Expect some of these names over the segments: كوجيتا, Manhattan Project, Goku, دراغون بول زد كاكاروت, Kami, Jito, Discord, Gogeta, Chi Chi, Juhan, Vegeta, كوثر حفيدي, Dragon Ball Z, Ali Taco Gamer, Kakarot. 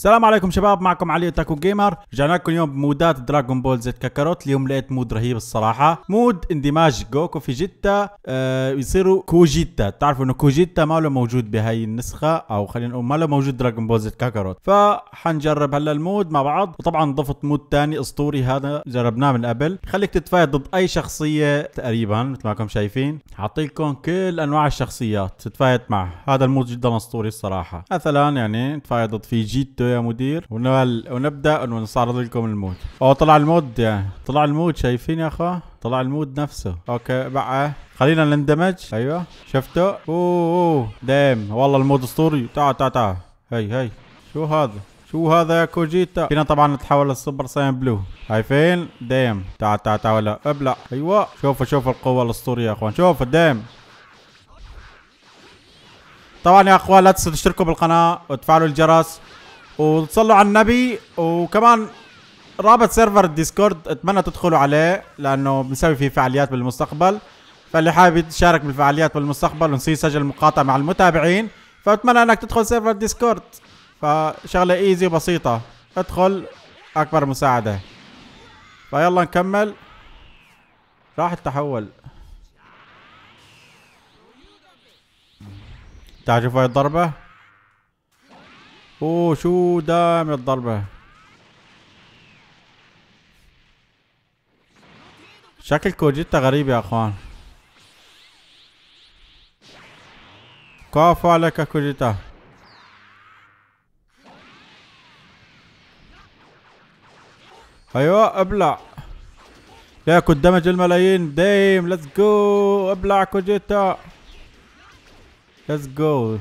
السلام عليكم شباب، معكم علي تاكو جيمر. رجعنا لكم اليوم بمودات دراغون بول زد كاكاروت. اليوم لقيت مود رهيب الصراحه، مود اندماج جوكو في جيتا، يصيروا كوجيتا. تعرفوا انه كوجيتا ما له موجود بهي النسخه، او خلينا نقول ما له موجود دراغون بول زد كاكاروت. فحنجرب هلا المود مع بعض، وطبعا ضفت مود ثاني اسطوري هذا جربناه من قبل، خليك تتفايد ضد اي شخصيه تقريبا مثل ما راكم شايفين. حاطيلكم كل انواع الشخصيات تتفايد معها. هذا المود جدا اسطوري الصراحه. مثلا يعني تفايد ضد في جيتو يا مدير، ونبدا ونستعرض لكم المود. طلع المود، يعني طلع المود، شايفين يا اخوه؟ طلع المود نفسه. اوكي بقى خلينا نندمج. ايوه شفتوا؟ اوه دام والله المود اسطوري. تعال تعال تعال، هي شو هذا يا كوجيتا؟ فينا طبعا نتحول للسوبر ساين بلو، شايفين؟ دام تعال تعال تعال، لا ابلع. ايوه شوف القوه الاسطوريه يا اخوان، شوف دام. طبعا يا اخوان لا تنسوا تشتركوا بالقناه وتفعلوا الجرس وتصلوا على النبي، وكمان رابط سيرفر الديسكورد اتمنى تدخلوا عليه، لانه بنسوي فيه فعاليات بالمستقبل. فاللي حابب يتشارك بالفعاليات بالمستقبل ونصير يسجل مقاطع مع المتابعين، فاتمنى انك تدخل سيرفر الديسكورد، فشغله ايزي وبسيطه، ادخل اكبر مساعده. فيلا نكمل. راح التحول، تعالوا شوفوا هاي الضربه. اوه شو دام الضربة، شكل كوجيتا غريب يا اخوان. كفو عليك يا كوجيتا. ايوه ابلع يا قدامج الملايين دايم. ليتس جو ابلع كوجيتا، ليتس جو.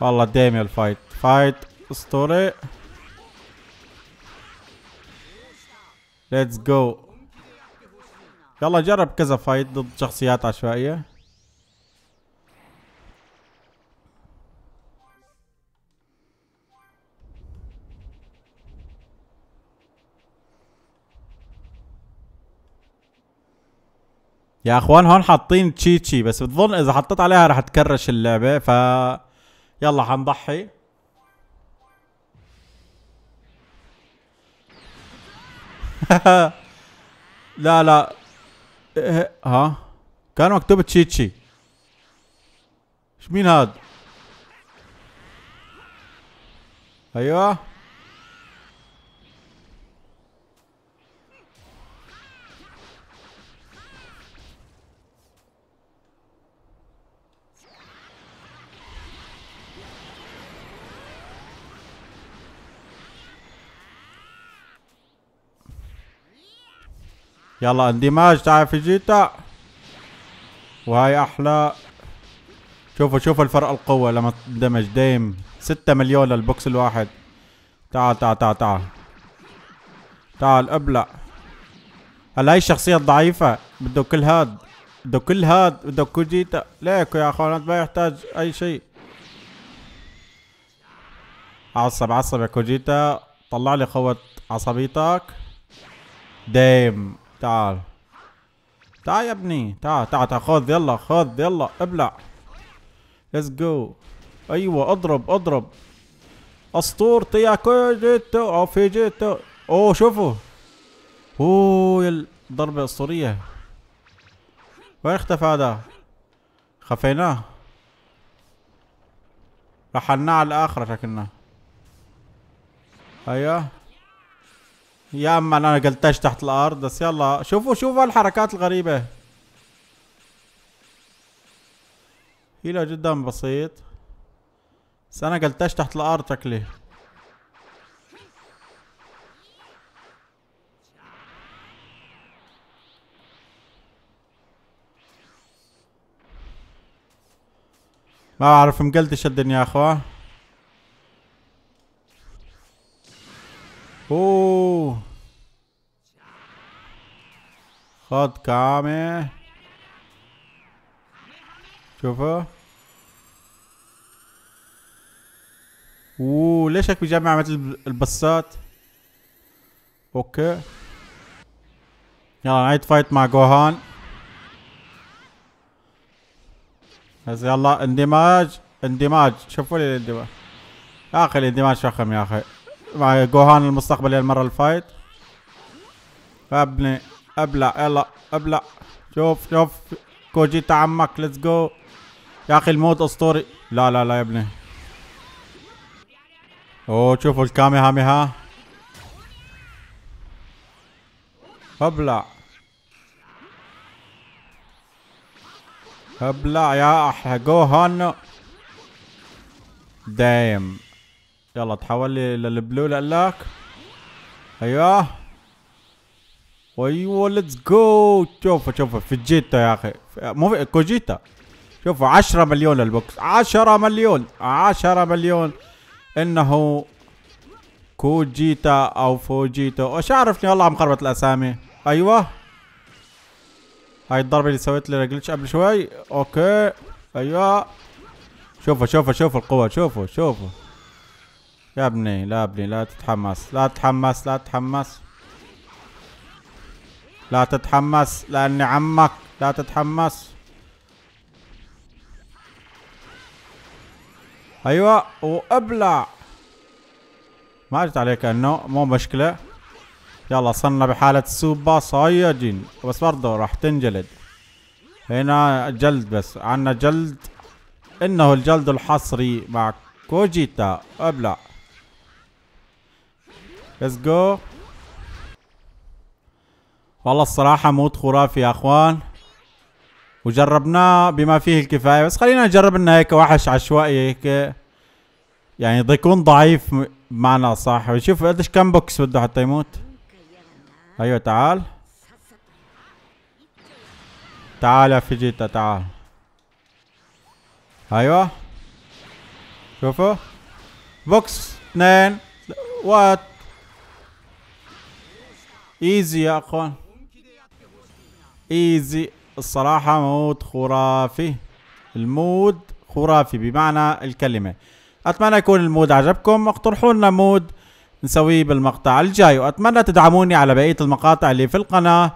والله دايم الفايت، فايت اسطوري. ليتس جو. يلا جرب كذا فايت ضد شخصيات عشوائية. يا اخوان هون حاطين تشي تشي، بس بتظن اذا حطيت عليها رح تكرش اللعبة، ف يلا حنضحي. لا لا ها كان مكتوب تشي تشي. مين هاد؟ ايوه يلا اندماج. تعال فيجيتا، وهاي احلى. شوفوا الفرق القوة لما تندمج دايم 6 مليون للبوكس الواحد. تعال تعال تعال تعال تعال ابلع. هلا هاي الشخصية الضعيفة بده كل هاد، بده كل هاد، بده كوجيتا. ليكو يا اخوان ما يحتاج اي شيء. عصب يا كوجيتا، طلع لي قوة عصبيتك دايم. تعال تعال يا ابني، تعال تعال تعال، خذ يلا، خذ يلا ابلع. ليتس جو. ايوه اضرب اسطورتي يا كوجيتو او فيجيتو. اوه شوفوا، اوه ضربة اسطورية. وين اختفى هذا؟ خفيناه، رحلناه على الاخرة شكلنا. ايوه يا اما انا قلتش تحت الارض، بس يلا شوفوا الحركات الغريبة. هيلا جدا بسيط، بس انا قلتش تحت الارض شكلي. ما بعرف مقلتش الدنيا يا اخوة. اوه خد كامي. شوفوا اوه ليش هيك بيجمع مثل البسات. اوكي يلا نعيد فايت مع جوهان. بس يلا اندماج. شوفوا لي الاندماج. يا اخي الاندماج فخم يا اخي مع جوهان المستقبلي المره الفايت. ابني ابلع يلا ابلع. شوف شوف جوجيتا عمك ليتس جو يا اخي. الموت اسطوري. لا لا لا يا ابني. اوه شوفوا الكامي هامي ها. ابلع ابلع يا اح جوهان. دايم يلا تحول لي للبلو لقلاك. ايوه ايوه ليتس جو. شوفوا شوفوا فيجيتا يا اخي مو في كوجيتا. شوفوا 10 مليون البوكس 10 مليون 10 مليون. انه كوجيتا او فوجيتو ايش عرفني والله عم خربط الاسامي. ايوه هاي الضربه اللي سويت لي رجلتش قبل شوي. اوكي ايوه. شوفوا شوفوا شوفوا القوه. شوفوا شوفوا يا ابني. لا ابني لا تتحمس لا تتحمس لا تتحمس لا تتحمس لاني عمك. لا تتحمس. ايوه وابلع. ما اجت عليك انه مو مشكله. يلا صرنا بحاله سوبر سايجين بس برضه راح تنجلد. هنا جلد بس عنا جلد. انه الجلد الحصري مع كوجيتا. ابلع ليتس جو. والله الصراحه موت خرافي يا اخوان وجربناه بما فيه الكفايه. بس خلينا نجرب لنا هيك وحش عشوائي هيك يعني بده يكون ضعيف بمعنى صح. وشوف قديش كم بوكس بده حتى يموت. ايوه تعال تعال يا فيجيتا تعال. ايوه شوفوا بوكس 2 وات ايزي يا اخوان ايزي. الصراحة مود خرافي. المود خرافي بمعنى الكلمة. اتمنى يكون المود عجبكم. اقترحوا لنا مود نسويه بالمقطع الجاي. واتمنى تدعموني على بقية المقاطع اللي في القناة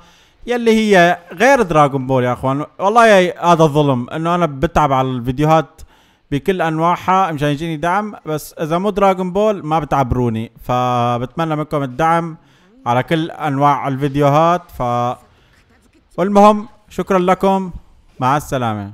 يلي هي غير دراغون بول يا اخوان. والله هذا ظلم انه انا بتعب على الفيديوهات بكل انواعها مشان يجيني دعم. بس اذا مو دراغون بول ما بتعبروني. فبتمنى منكم الدعم على كل انواع الفيديوهات. والمهم شكرا لكم. مع السلامة.